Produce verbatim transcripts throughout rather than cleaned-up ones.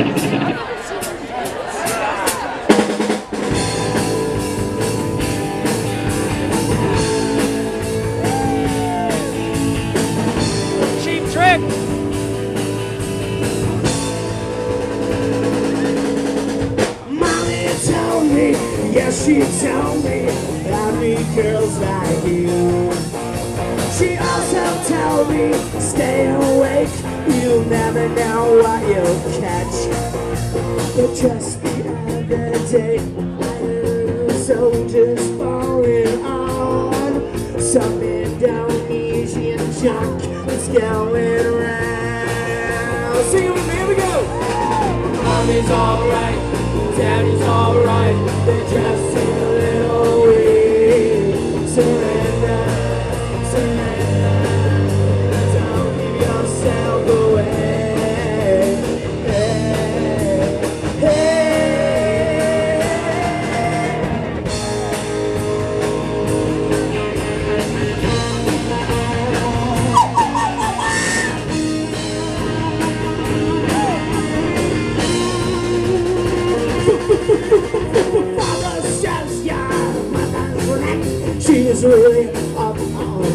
Cheap Trick! Yeah, she told me I need girls like you. She also told me, stay awake, you'll never know what you'll catch. But just the other day, I heard soldiers falling on some Indonesian junk that's going around. Sing it with me, here we go! Mommy's alright, daddy's alright, they're just a little weird. Surrender, surrender, don't give yourself away. Hey, she's really up on me.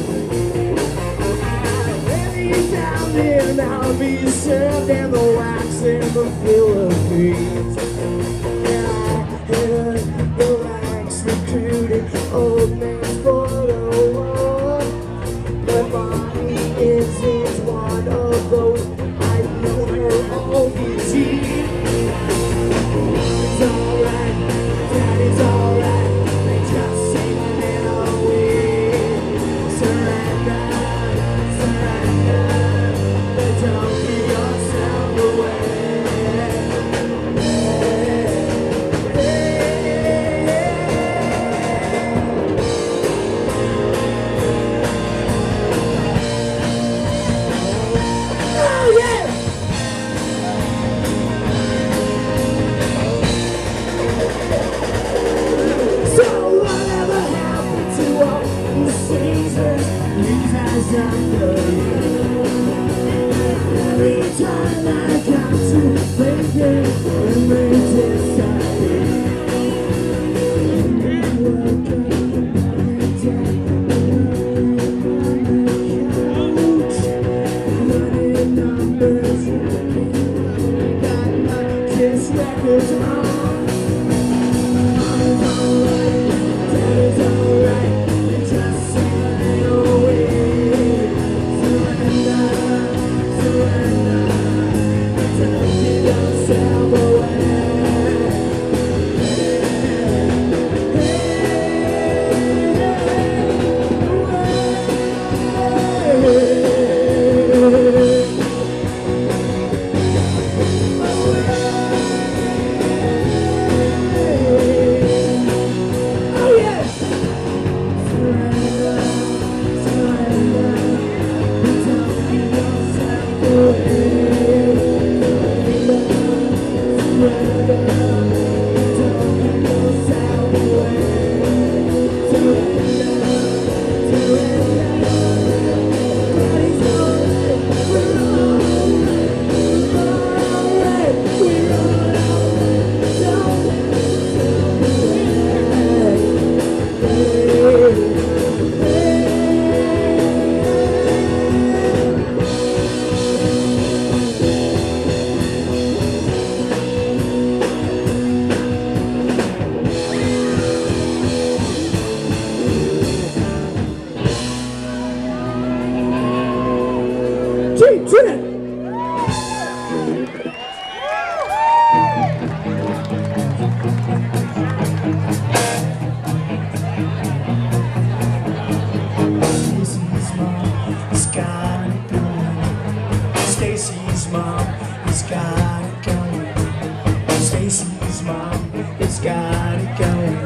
Every now and then I'll be served in the wax in the Philippines. And I heard the ranks recruiting old men for the war. But Bonnie is, is one of those I've known her all these years. It's alright, daddy's alright. Every time I got to thinking and they decided they were gonna die. Running numbers, got my kiss records on. Cheap Trick! Stacy's mom has got it going. Stacy's mom has got it going. Stacy's mom has got it going.